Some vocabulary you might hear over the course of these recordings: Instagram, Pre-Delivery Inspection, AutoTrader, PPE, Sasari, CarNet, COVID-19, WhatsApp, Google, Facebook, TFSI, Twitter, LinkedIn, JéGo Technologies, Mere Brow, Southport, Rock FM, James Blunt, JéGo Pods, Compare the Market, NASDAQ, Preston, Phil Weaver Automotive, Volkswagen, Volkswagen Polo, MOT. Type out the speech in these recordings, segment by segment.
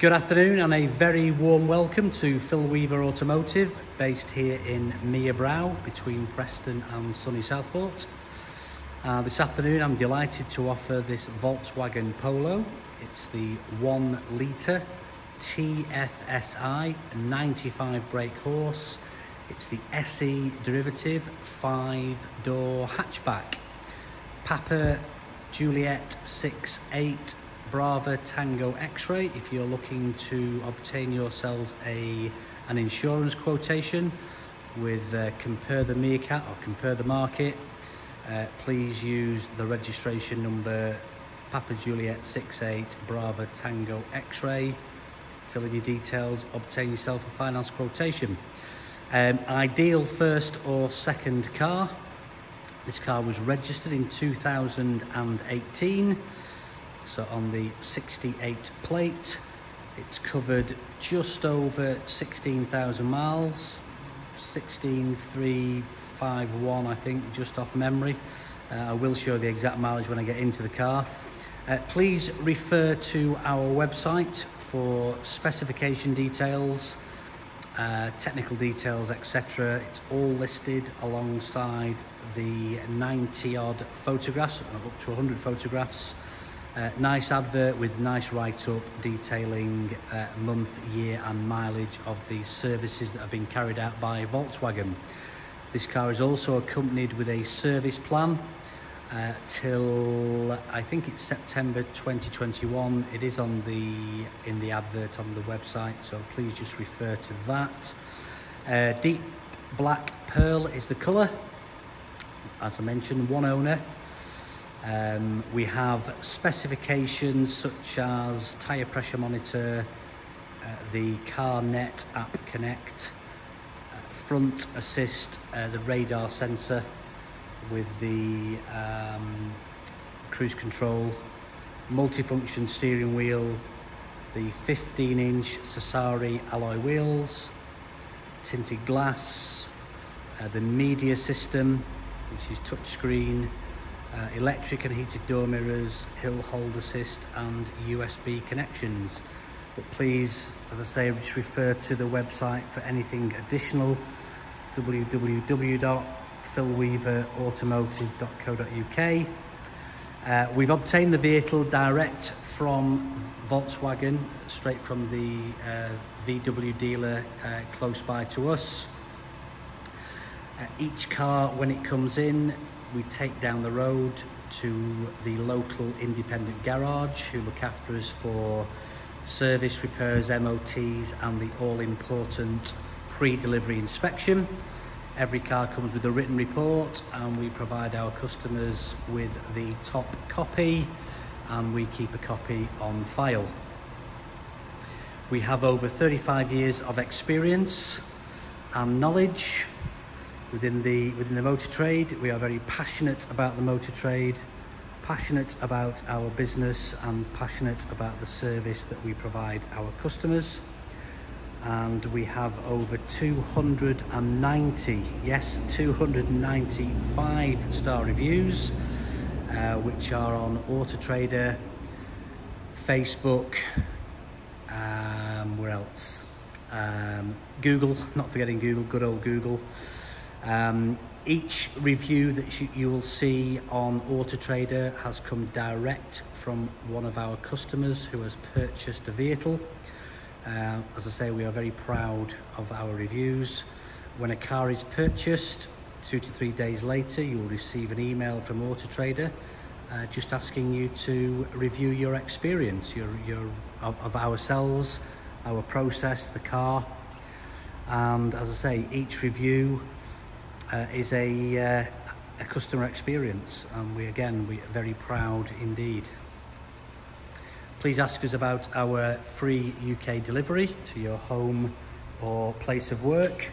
Good afternoon and a very warm welcome to Phil Weaver Automotive, based here in Mere Brow between Preston and sunny Southport. This afternoon I'm delighted to offer this Volkswagen Polo. It's the 1 litre TFSI 95 brake horse. It's the SE derivative 5-door hatchback. Papa Juliet 68 Brava Tango X-ray if you're looking to obtain yourselves an insurance quotation with Compare the Market. Please use the registration number Papa Juliet 68 Brava Tango X-ray. Fill in your details, obtain yourself a finance quotation. Ideal first or second car. This car was registered in 2018. So on the 68 plate, it's covered just over 16,000 miles, 16,351 I think, just off memory. I will show the exact mileage when I get into the car. Please refer to our website for specification details, technical details, etc. It's all listed alongside the 90 odd photographs, up to 100 photographs. Nice advert with nice write-up detailing month, year and mileage of the services that have been carried out by Volkswagen. This car is also accompanied with a service plan till I think it's September 2021. It is in the advert on the website, so please just refer to that. Deep black pearl is the colour. As I mentioned, one owner. We have specifications such as tyre pressure monitor, the CarNet app connect, front assist, the radar sensor with the cruise control, multifunction steering wheel, the 15-inch Sasari alloy wheels, tinted glass, the media system, which is touchscreen, electric and heated door mirrors, hill hold assist and USB connections. But please, as I say, just refer to the website for anything additional, www.philweaverautomotive.co.uk. We've obtained the vehicle direct from Volkswagen, straight from the VW dealer close by to us. Each car, when it comes in, we take down the road to the local independent garage who look after us for service, repairs, MOTs and the all-important pre-delivery inspection. Every car comes with a written report and we provide our customers with the top copy, and we keep a copy on file. We have over 35 years of experience and knowledge within the motor trade. We are very passionate about the motor trade, passionate about our business and passionate about the service that we provide our customers. And we have over 290, yes, 290 5-star reviews, which are on AutoTrader, Facebook, where else? Google, not forgetting Google, good old Google. Each review that you will see on AutoTrader has come direct from one of our customers who has purchased a vehicle. As I say, we are very proud of our reviews. When a car is purchased, 2 to 3 days later, you will receive an email from AutoTrader just asking you to review your experience, of ourselves, our process, the car. And as I say, each review is a customer experience, and we are very proud indeed. Please ask us about our free UK delivery to your home or place of work.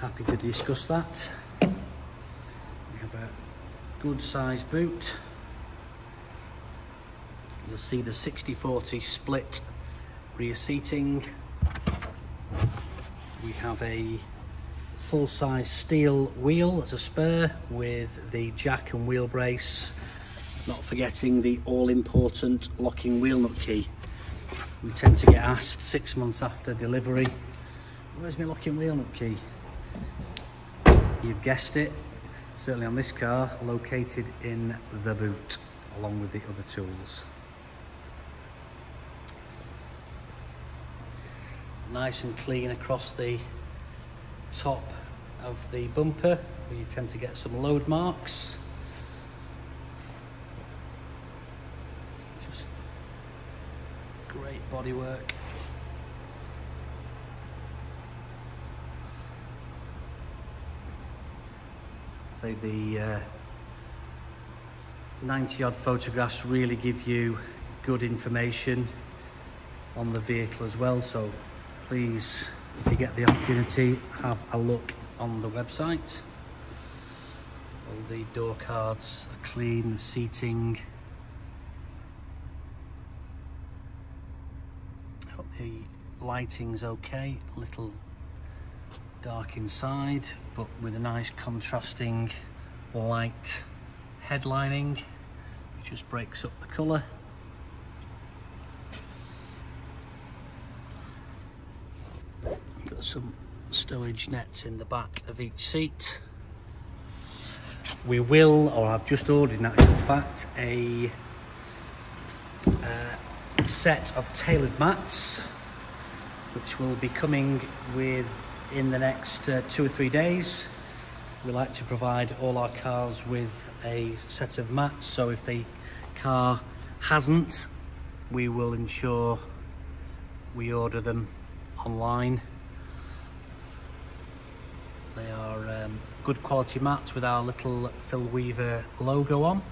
Happy to discuss that. We have a good sized boot. You'll see the 60-40 split rear seating. We have a full-size steel wheel as a spare with the jack and wheel brace, not forgetting the all-important locking wheel nut key. We tend to get asked 6 months after delivery, where's my lock and wheel nut key? You've guessed it, certainly on this car, located in the boot, along with the other tools. Nice and clean across the top of the bumper, where you tend to get some load marks. Just great bodywork. So the 90-odd photographs really give you good information on the vehicle as well. So please, if you get the opportunity, have a look on the website. All the door cards are clean, the seating. Hope the lighting's okay, a little dark inside, but with a nice contrasting light headlining, which just breaks up the colour. Got some stowage nets in the back of each seat. We will, or I've just ordered in actual fact, a set of tailored mats, which will be coming with in the next 2 or 3 days. We like to provide all our cars with a set of mats, so if the car hasn't, we will ensure we order them online. They are good quality mats with our little Phil Weaver logo on.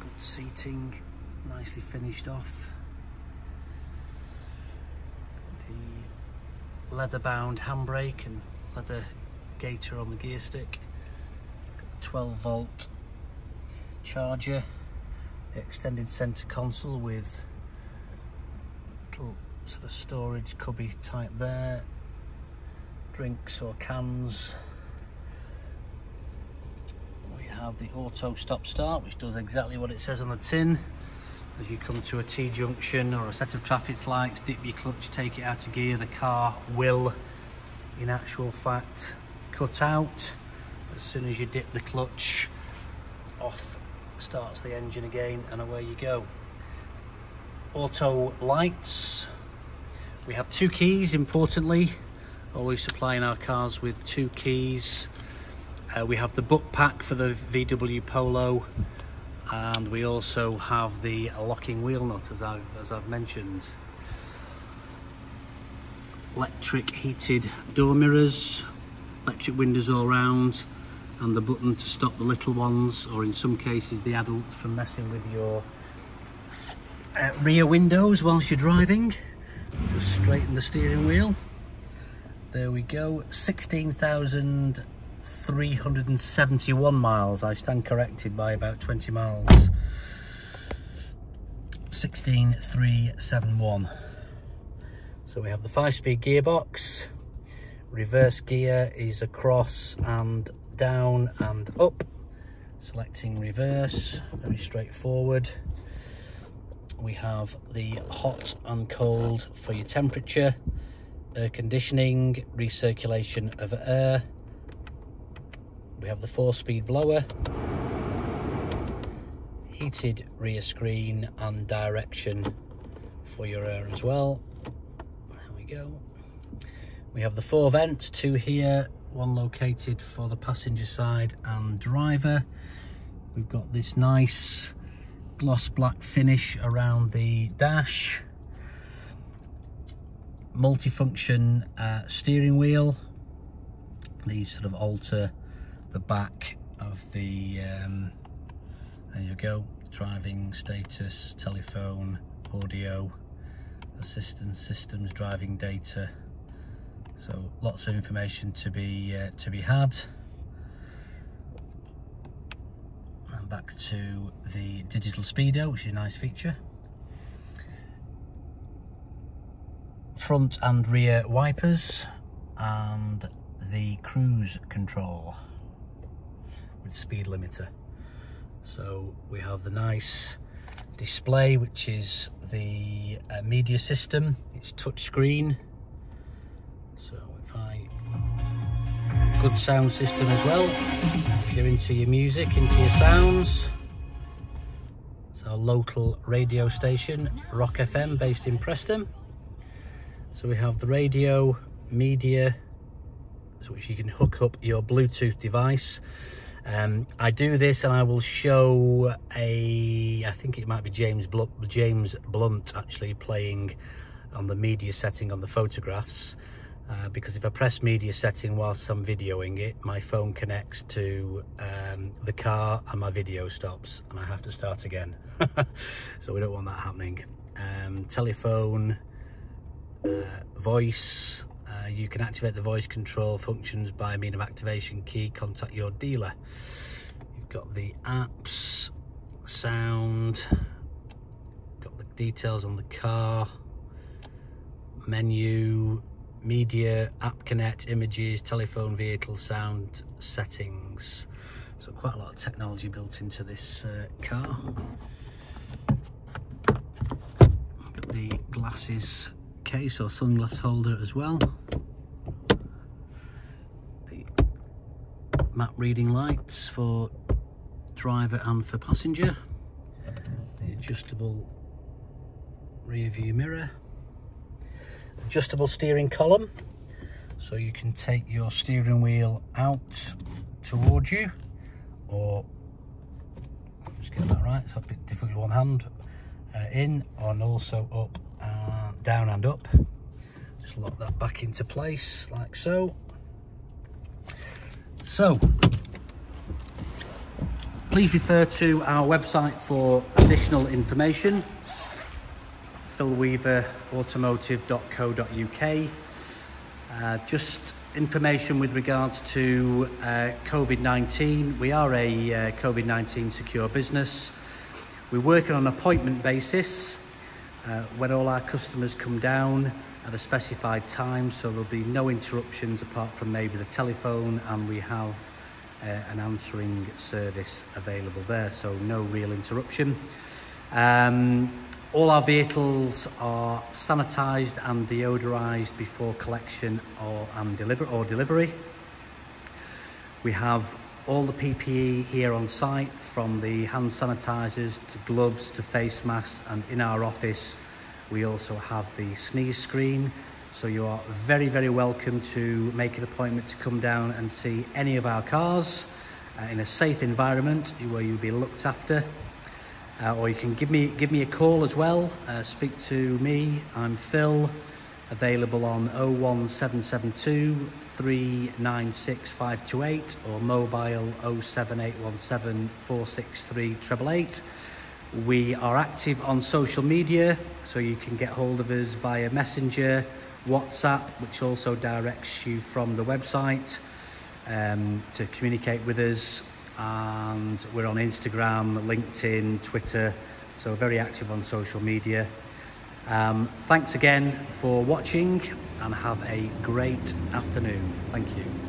Good seating, nicely finished off. Leather bound handbrake and leather gaiter on the gear stick. Got the 12-volt charger, the extended centre console with little sort of storage cubby type there, drinks or cans. We have the auto stop start, which does exactly what it says on the tin. As you come to a T-junction or a set of traffic lights, dip your clutch, take it out of gear, the car will, in actual fact, cut out. As soon as you dip the clutch, off starts the engine again and away you go. Auto lights. We have 2 keys, importantly. Always supplying our cars with 2 keys. We have the book pack for the VW Polo. And we also have the locking wheel nut, as I've mentioned. Electric heated door mirrors, electric windows all round, and the button to stop the little ones, or in some cases the adults, from messing with your rear windows whilst you're driving. Just straighten the steering wheel. There we go, 16,371 miles. I stand corrected by about 20 miles. 16,371. So we have the 5-speed gearbox. Reverse gear is across and down and up. Selecting reverse, very straightforward. We have the hot and cold for your temperature, air conditioning, recirculation of air. We have the 4-speed blower, heated rear screen, and direction for your air as well. There we go. We have the 4 vents, 2 here, 1 located for the passenger side and driver. We've got this nice gloss black finish around the dash. Multifunction steering wheel. These sort of alter the back of the, there you go, driving status, telephone, audio, assistance systems, driving data. So lots of information to be had. And back to the digital speedo, which is a nice feature. Front and rear wipers and the cruise control with speed limiter. So we have the nice display, which is the media system. It's touchscreen. So if I... Good sound system as well. If you're into your music, into your sounds. It's our local radio station, Rock FM, based in Preston. So we have the radio, media, which you can hook up your Bluetooth device. I do this, and I will show I think it might be James Blunt actually playing on the media setting on the photographs, because if I press media setting whilst I'm videoing it, my phone connects to the car and my video stops and I have to start again. So we don't want that happening. Telephone, voice. You can activate the voice control functions by means of activation key, contact your dealer. You've got the apps, sound, got the details on the car, menu, media, app connect, images, telephone, vehicle, sound, settings. So quite a lot of technology built into this car. Got the glasses case or sunglass holder as well. The map reading lights for driver and for passenger. The adjustable rear view mirror. Adjustable steering column. So you can take your steering wheel out towards you, or just get that right, it's a bit difficult with one hand, in, and also up, down and up. Just lock that back into place like so. So please refer to our website for additional information, philweaverautomotive.co.uk. Just information with regards to COVID-19. We are a COVID-19 secure business. We work on an appointment basis. When all our customers come down at a specified time, so there'll be no interruptions apart from maybe the telephone, and we have an answering service available there, so no real interruption. All our vehicles are sanitised and deodorised before collection or delivery. We have all the PPE here on site, from the hand sanitizers to gloves to face masks, and in our office we also have the sneeze screen. So you are very, very welcome to make an appointment to come down and see any of our cars in a safe environment where you'll be looked after. Or you can give me a call as well. Speak to me. I'm Phil, available on 01772 396528 or mobile 07817 463 888. We are active on social media, so you can get hold of us via Messenger, WhatsApp, which also directs you from the website to communicate with us. And we're on Instagram, LinkedIn, Twitter, so very active on social media. Thanks again for watching, and have a great afternoon. Thank you.